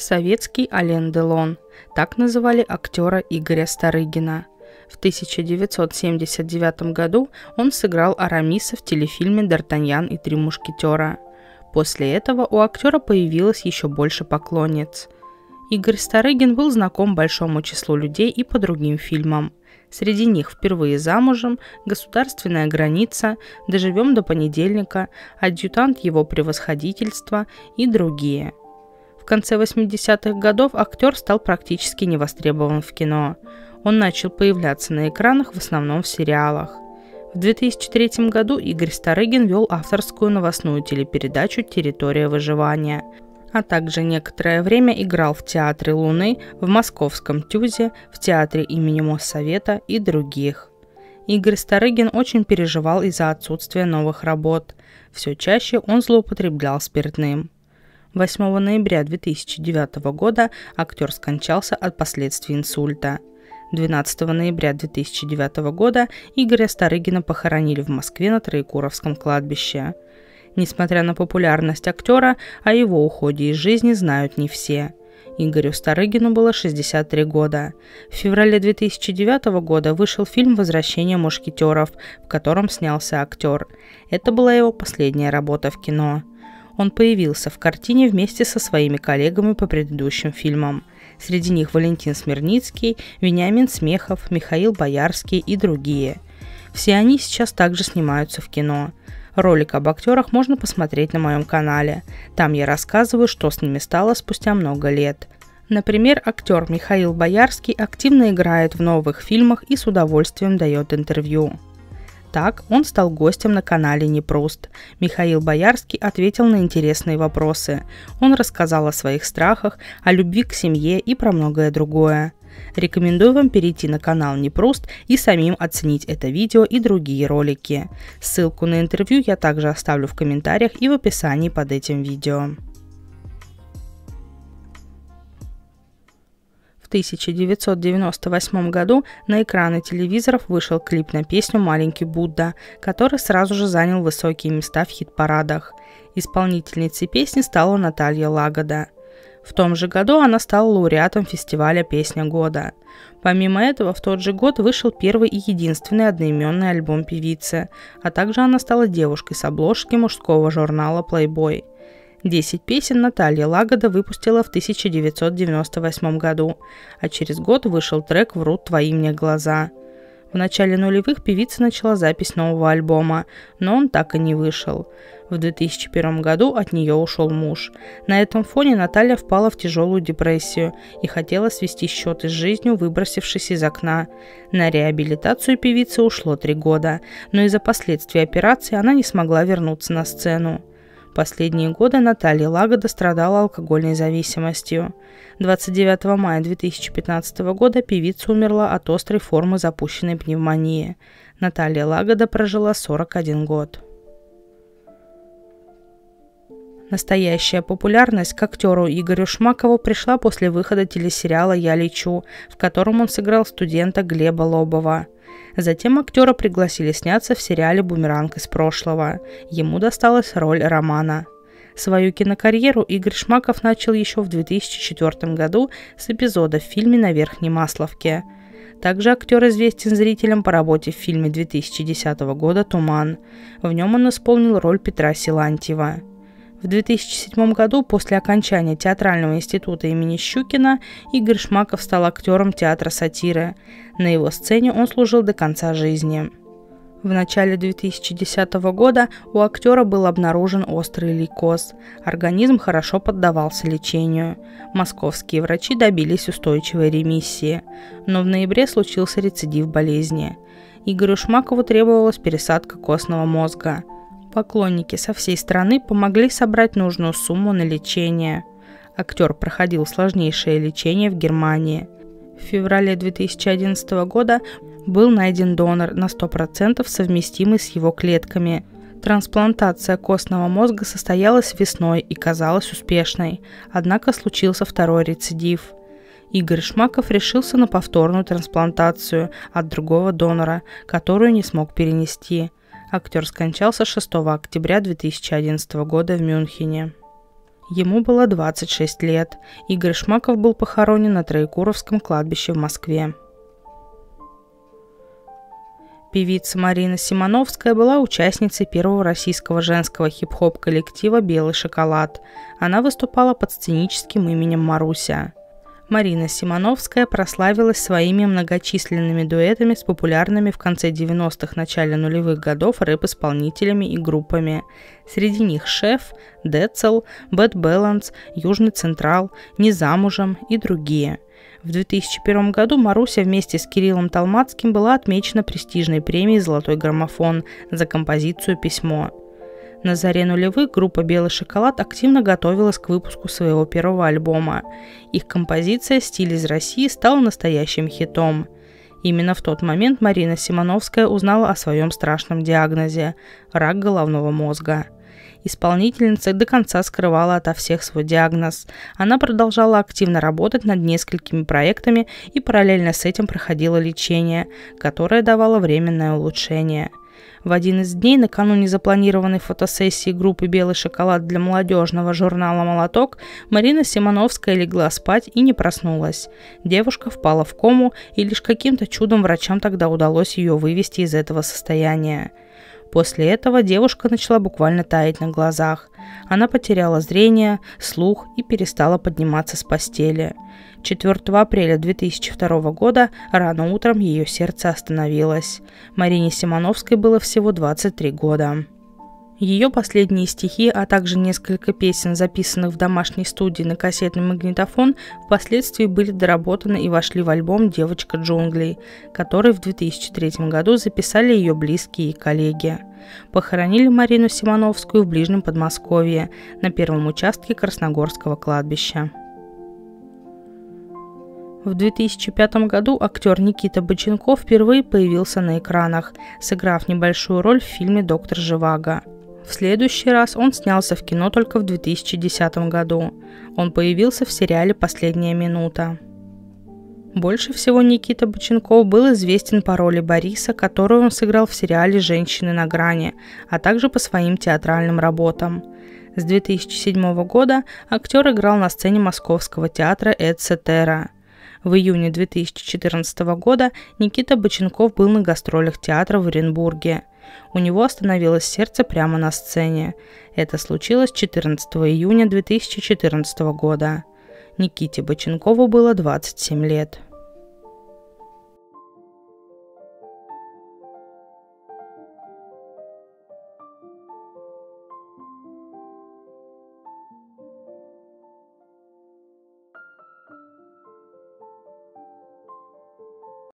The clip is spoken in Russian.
советский Ален Делон. Так называли актера Игоря Старыгина. В 1979 году он сыграл Арамиса в телефильме «Д'Артаньян и три мушкетера». После этого у актера появилось еще больше поклонниц. Игорь Старыгин был знаком большому числу людей и по другим фильмам. Среди них «Впервые замужем», «Государственная граница», «Доживем до понедельника», «Адъютант его превосходительства» и другие. В конце 80-х годов актер стал практически невостребован в кино. Он начал появляться на экранах в основном в сериалах. В 2003 году Игорь Старыгин вел авторскую новостную телепередачу «Территория выживания», а также некоторое время играл в Театре Луны, в Московском Тюзе, в Театре имени Моссовета и других. Игорь Старыгин очень переживал из-за отсутствия новых работ. Все чаще он злоупотреблял спиртным. 8 ноября 2009 года актер скончался от последствий инсульта. 12 ноября 2009 года Игоря Старыгина похоронили в Москве на Троекуровском кладбище. Несмотря на популярность актера, о его уходе из жизни знают не все. Игорю Старыгину было 63 года. В феврале 2009 года вышел фильм «Возвращение мушкетеров», в котором снялся актер. Это была его последняя работа в кино. Он появился в картине вместе со своими коллегами по предыдущим фильмам. Среди них Валентин Смирницкий, Вениамин Смехов, Михаил Боярский и другие. Все они сейчас также снимаются в кино. Ролик об актерах можно посмотреть на моем канале. Там я рассказываю, что с ними стало спустя много лет. Например, актер Михаил Боярский активно играет в новых фильмах и с удовольствием дает интервью. Так, он стал гостем на канале Непруст. Михаил Боярский ответил на интересные вопросы. Он рассказал о своих страхах, о любви к семье и про многое другое. Рекомендую вам перейти на канал Непруст и самим оценить это видео и другие ролики. Ссылку на интервью я также оставлю в комментариях и в описании под этим видео. В 1998 году на экраны телевизоров вышел клип на песню «Маленький Будда», который сразу же занял высокие места в хит-парадах. Исполнительницей песни стала Наталья Лагода. В том же году она стала лауреатом фестиваля «Песня года». Помимо этого, в тот же год вышел первый и единственный одноименный альбом певицы, а также она стала девушкой с обложки мужского журнала Playboy. 10 песен Наталья Лагода выпустила в 1998 году, а через год вышел трек «Врут твои мне глаза». В начале нулевых певица начала запись нового альбома, но он так и не вышел. В 2001 году от нее ушел муж. На этом фоне Наталья впала в тяжелую депрессию и хотела свести счеты с жизнью, выбросившись из окна. На реабилитацию певицы ушло 3 года, но из-за последствий операции она не смогла вернуться на сцену. Последние годы Наталья Лагода страдала алкогольной зависимостью. 29 мая 2015 года певица умерла от острой формы запущенной пневмонии. Наталья Лагода прожила 41 год. Настоящая популярность к актеру Игорю Шмакову пришла после выхода телесериала «Я лечу», в котором он сыграл студента Глеба Лобова. Затем актера пригласили сняться в сериале «Бумеранг из прошлого». Ему досталась роль Романа. Свою кинокарьеру Игорь Шмаков начал еще в 2004 году с эпизода в фильме «На Верхней Масловке». Также актер известен зрителям по работе в фильме 2010 года «Туман». В нем он исполнил роль Петра Силантьева. В 2007 году, после окончания Театрального института имени Щукина, Игорь Шмаков стал актером театра сатиры. На его сцене он служил до конца жизни. В начале 2010 года у актера был обнаружен острый лейкоз. Организм хорошо поддавался лечению. Московские врачи добились устойчивой ремиссии. Но в ноябре случился рецидив болезни. Игорю Шмакову требовалась пересадка костного мозга. Поклонники со всей страны помогли собрать нужную сумму на лечение. Актер проходил сложнейшее лечение в Германии. В феврале 2011 года был найден донор на 100% совместимый с его клетками. Трансплантация костного мозга состоялась весной и казалась успешной, однако случился второй рецидив. Игорь Шмаков решился на повторную трансплантацию от другого донора, которую не смог перенести. Актер скончался 6 октября 2011 года в Мюнхене. Ему было 26 лет. Игорь Шмаков был похоронен на Троекуровском кладбище в Москве. Певица Марина Симоновская была участницей первого российского женского хип-хоп коллектива «Белый шоколад». Она выступала под сценическим именем Маруся. Марина Симоновская прославилась своими многочисленными дуэтами с популярными в конце 90-х, начале нулевых годов рэп-исполнителями и группами. Среди них «Шеф», «Децл», «Бэд Бэланс», «Южный Централ», «Не замужем» и другие. В 2001 году Маруся вместе с Кириллом Толмацким была отмечена престижной премией «Золотой граммофон» за композицию «Письмо». На заре нулевых группа «Белый шоколад» активно готовилась к выпуску своего первого альбома. Их композиция «Стиль из России» стала настоящим хитом. Именно в тот момент Марина Симоновская узнала о своем страшном диагнозе – рак головного мозга. Исполнительница до конца скрывала ото всех свой диагноз. Она продолжала активно работать над несколькими проектами и параллельно с этим проходила лечение, которое давало временное улучшение. В один из дней, накануне запланированной фотосессии группы «Белый шоколад» для молодежного журнала «Молоток», Марина Симоновская легла спать и не проснулась. Девушка впала в кому, и лишь каким-то чудом врачам тогда удалось ее вывести из этого состояния. После этого девушка начала буквально таять на глазах. Она потеряла зрение, слух и перестала подниматься с постели. 4 апреля 2002 года рано утром ее сердце остановилось. Марине Симоновской было всего 23 года. Ее последние стихи, а также несколько песен, записанных в домашней студии на кассетный магнитофон, впоследствии были доработаны и вошли в альбом «Девочка джунглей», который в 2003 году записали ее близкие и коллеги. Похоронили Марину Симоновскую в ближнем Подмосковье, на первом участке Красногорского кладбища. В 2005 году актер Никита Боченков впервые появился на экранах, сыграв небольшую роль в фильме «Доктор Живаго». В следующий раз он снялся в кино только в 2010 году. Он появился в сериале «Последняя минута». Больше всего Никита Боченков был известен по роли Бориса, которую он сыграл в сериале «Женщины на грани», а также по своим театральным работам. С 2007 года актер играл на сцене Московского театра «Эцетера». В июне 2014 года Никита Боченков был на гастролях театра в Оренбурге. У него остановилось сердце прямо на сцене. Это случилось 14 июня 2014 года. Никите Боченкову было 27 лет.